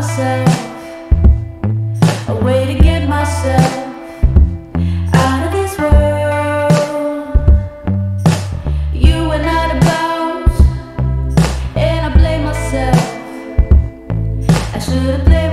myself, a way to get myself out of this world. You were not about, and I blame myself. I should have blamed myself.